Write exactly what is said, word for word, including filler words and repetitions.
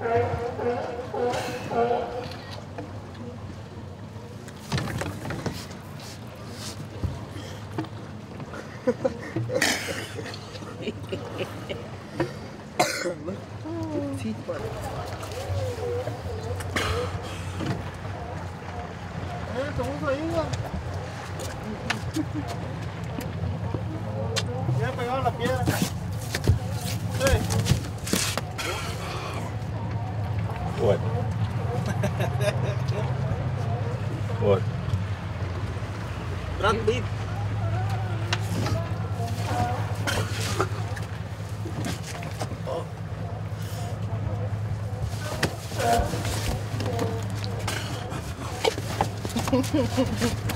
Look, oh. Teeth butter. Hey, don't say anything. Ya pegado la piedra. Sí. What? What? Not deep. Oh.